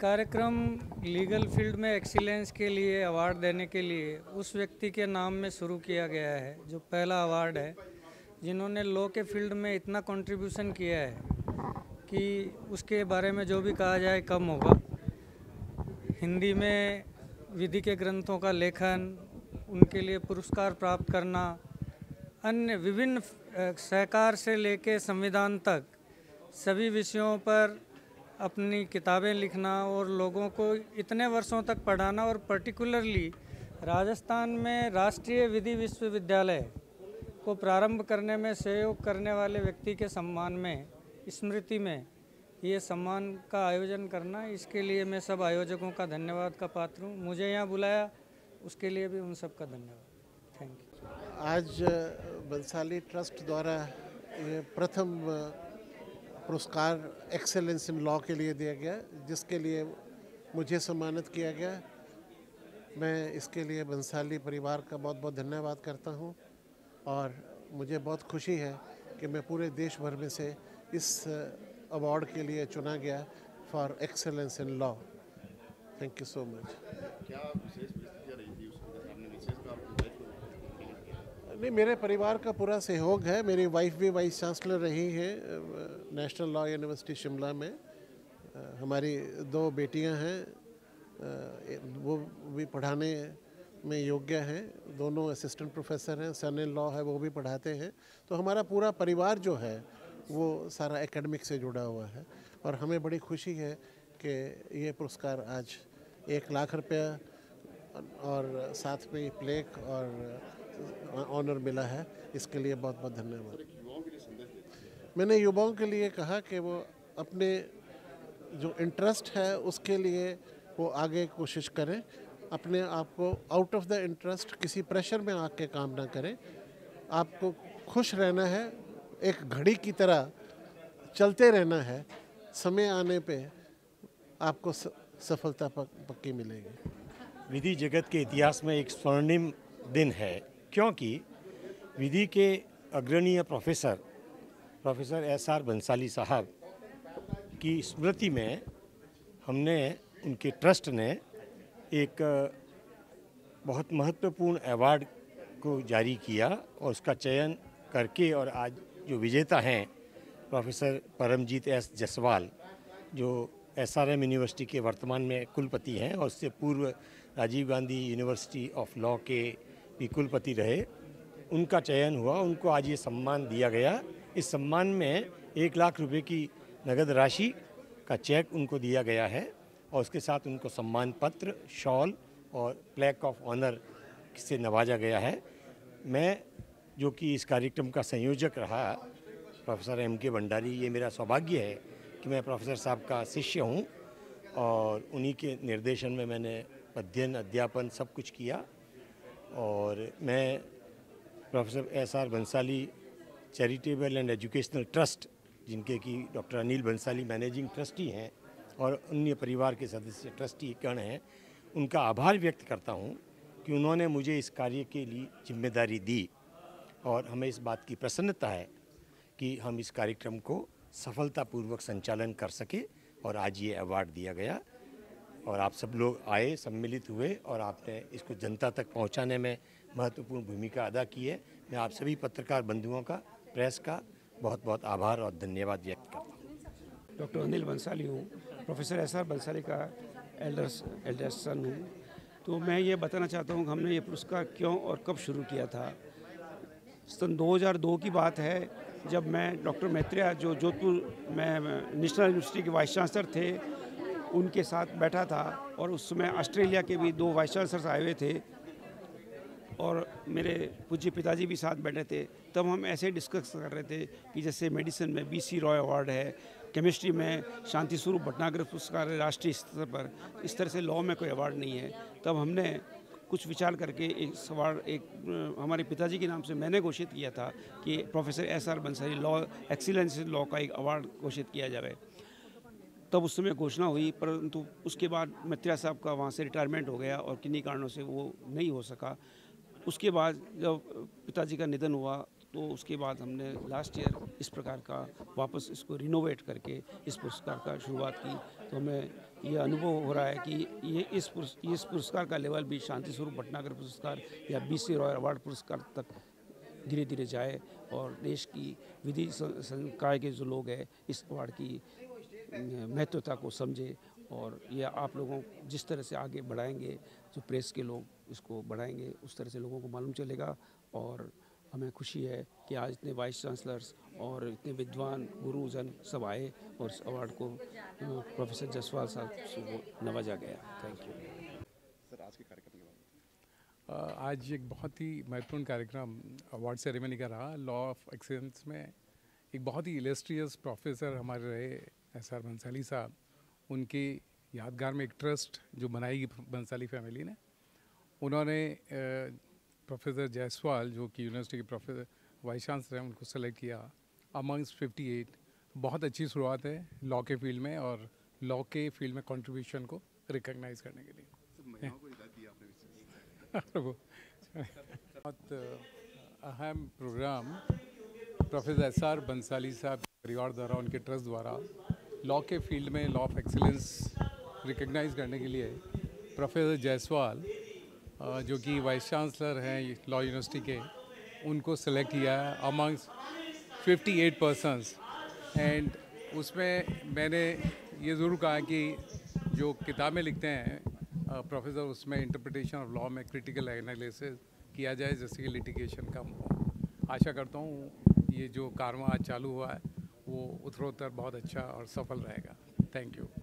कार्यक्रम legal field में excellence के लिए अवार्ड देने के लिए उस व्यक्ति के नाम में शुरू किया गया है जो पहला अवार्ड है, जिन्होंने लॉ के फील्ड में इतना कंट्रीब्यूशन किया है कि उसके बारे में जो भी कहा जाए कम होगा। हिंदी में विधि के ग्रंथों का लेखन, उनके लिए पुरस्कार प्राप्त करना, अन्य विभिन्न सहकार से लेकर संविधान तक सभी विषयों पर अपनी किताबें लिखना और लोगों को इतने वर्षों तक पढ़ाना, और पर्टिकुलरली राजस्थान में राष्ट्रीय विधि विश्वविद्यालय को प्रारंभ करने में सहयोग करने वाले व्यक्ति के सम्मान में, स्मृति में ये सम्मान का आयोजन करना, इसके लिए मैं सब आयोजकों का धन्यवाद का पात्र हूँ। मुझे यहाँ बुलाया उसके लिए भी उन सब का धन्यवाद। Thank you. आज बंसाली ट्रस्ट द्वारा ये प्रथम पुरस्कार एक्सेलेंस इन लॉ के लिए दिया गया, जिसके लिए मुझे सम्मानित किया गया। मैं इसके लिए बंसाली परिवार का बहुत बहुत धन्यवाद करता हूं, और मुझे बहुत खुशी है कि मैं पूरे देश भर में से इस अवार्ड के लिए चुना गया for excellence in law. Thank you so much. नहीं, मेरे परिवार का पूरा सहयोग है। मेरी वाइफ भी वाइस चांसलर रही है नेशनल लॉ यूनिवर्सिटी शिमला में। हमारी दो बेटियां हैं, वो भी पढ़ाने में योग्य हैं, दोनों असिस्टेंट प्रोफेसर हैं। सन इन लॉ है, वो भी पढ़ाते हैं। तो हमारा पूरा परिवार जो है वो सारा एकेडमिक से जुड़ा हुआ है, और हमें बड़ी खुशी है कि ये पुरस्कार आज 1 लाख रुपया और साथ में प्लेक और ऑनर मिला है। इसके लिए बहुत बहुत धन्यवाद। मैंने युवाओं के लिए कहा कि वो अपने जो इंटरेस्ट है उसके लिए वो आगे कोशिश करें, अपने आप को आउट ऑफ द इंटरेस्ट किसी प्रेशर में आके काम ना करें। आपको खुश रहना है, एक घड़ी की तरह चलते रहना है। समय आने पे आपको सफलता पक्की मिलेगी। विधि जगत के इतिहास में एक स्वर्णिम दिन है, क्योंकि विधि के अग्रणीय प्रोफेसर एसआर बंसाली साहब की स्मृति में हमने, उनके ट्रस्ट ने एक बहुत महत्वपूर्ण अवार्ड को जारी किया, और उसका चयन करके, और आज जो विजेता हैं प्रोफेसर परमजीत एस जसवाल, जो एसआरएम यूनिवर्सिटी के वर्तमान में कुलपति हैं और उससे पूर्व Rajiv Gandhi university of law के भी कुलपति रहे, उनका चयन हुआ। उनको आज ये सम्मान दिया गया। इस सम्मान में 1 लाख रुपए की नगद राशि का चेक उनको दिया गया है, और उसके साथ उनको सम्मान पत्र, शॉल और प्लेक ऑफ ऑनर से नवाजा गया है। मैं, जो कि इस कार्यक्रम का संयोजक रहा प्रोफेसर एम के भंडारी, ये मेरा सौभाग्य है कि मैं प्रोफेसर साहब का शिष्य हूँ, और उन्हीं के निर्देशन में मैंने अध्ययन, अध्यापन सब कुछ किया। और मैं professor S R Bansali charitable and educational trust, जिनके कि doctor Anil Bansali managing trustee हैं और अन्य परिवार के सदस्य ट्रस्टी गण हैं, उनका आभार व्यक्त करता हूं कि उन्होंने मुझे इस कार्य के लिए जिम्मेदारी दी, और हमें इस बात की प्रसन्नता है कि हम इस कार्यक्रम को सफलतापूर्वक संचालन कर सके, और आज ये अवार्ड दिया गया। और आप सब लोग आए, सम्मिलित हुए, और आपने इसको जनता तक पहुंचाने में महत्वपूर्ण भूमिका अदा की है। मैं आप सभी पत्रकार बंधुओं का, प्रेस का बहुत बहुत आभार और धन्यवाद व्यक्त करता हूँ। डॉक्टर अनिल बंसाली हूँ, प्रोफेसर एस आर बंसाली का एल्डर सन हूँ। तो मैं ये बताना चाहता हूँ कि हमने ये पुरस्कार क्यों और कब शुरू किया था। सन 2002 की बात है, जब मैं डॉक्टर मित्रिया, जो जोधपुर में नेशनल यूनिवर्सिटी के वाइस चांसलर थे, उनके साथ बैठा था, और उस समय ऑस्ट्रेलिया के भी 2 वाइस चांसलर्स आए हुए थे, और मेरे पूज्य पिताजी भी साथ बैठे थे। तब हम ऐसे डिस्कस कर रहे थे कि जैसे मेडिसिन में बीसी रॉय अवार्ड है, केमिस्ट्री में शांति स्वरूप भटनागर पुरस्कार है राष्ट्रीय स्तर पर, इस तरह से लॉ में कोई अवार्ड नहीं है। तब हमने कुछ विचार करके इस अवार्ड एक हमारे पिताजी के नाम से मैंने घोषित किया था कि professor S R Bansali law excellence law का एक अवार्ड घोषित किया जाए। तब उस समय घोषणा हुई, परंतु उसके बाद मित्रिया साहब का वहाँ से रिटायरमेंट हो गया और किन्हीं कारणों से वो नहीं हो सका। उसके बाद जब पिताजी का निधन हुआ, तो उसके बाद हमने लास्ट ईयर इस प्रकार का वापस इसको रिनोवेट करके इस पुरस्कार का शुरुआत की। तो हमें ये अनुभव हो रहा है कि ये इस पुरस्कार का लेवल भी शांति स्वरूप भटनागर पुरस्कार या बीसी रॉय अवार्ड पुरस्कार तक धीरे धीरे जाए और देश की विधि संकाय के जो लोग हैं इस अवार्ड की महत्वता को समझे और ये आप लोगों जिस तरह से आगे बढ़ाएंगे जो प्रेस के लोग इसको बढ़ाएंगे उस तरह से लोगों को मालूम चलेगा। और हमें खुशी है कि आज इतने वाइस चांसलर्स और इतने विद्वान गुरुजन सब आए और इस अवार्ड को प्रोफेसर जसवाल साहब को नवाजा गया। Thank you sir. आज के कार्यक्रम के बाद आज एक बहुत ही महत्वपूर्ण कार्यक्रम अवार्ड सेरेमनी का रहा। लॉ ऑफ एक्सीलेंस में एक बहुत ही इलेस्ट्रियस प्रोफेसर हमारे रहे एस आर बंसाली साहब, उनकी यादगार में एक ट्रस्ट जो बनाई बंसाली फैमिली ने, उन्होंने प्रोफेसर जायसवाल जो कि यूनिवर्सिटी के प्रोफेसर वाइस चांसलर हैं उनको सेलेक्ट किया अमंग्स 58। बहुत अच्छी शुरुआत है लॉ के फील्ड में और लॉ के फील्ड में कंट्रीब्यूशन को रिकॉग्नाइज करने के लिए। बहुत अहम programme professor S R Bansali साहब परिवार द्वारा उनके ट्रस्ट द्वारा लॉ के फील्ड में लॉ ऑफ एक्सीलेंस रिकॉग्नाइज करने के लिए प्रोफेसर जायसवाल जो कि वाइस चांसलर हैं लॉ यूनिवर्सिटी के, उनको सेलेक्ट किया है अमंग्स 58 पर्सनस। एंड उसमें मैंने ये ज़रूर कहा कि जो किताबें लिखते हैं प्रोफेसर उसमें इंटरप्रिटेशन ऑफ लॉ में क्रिटिकल एनालिसिस किया जाए जैसे कि लिटिगेशन कम हो। आशा करता हूँ ये जो कारवां आज चालू हुआ है वो उत्तरोत्तर बहुत अच्छा और सफल रहेगा। Thank you.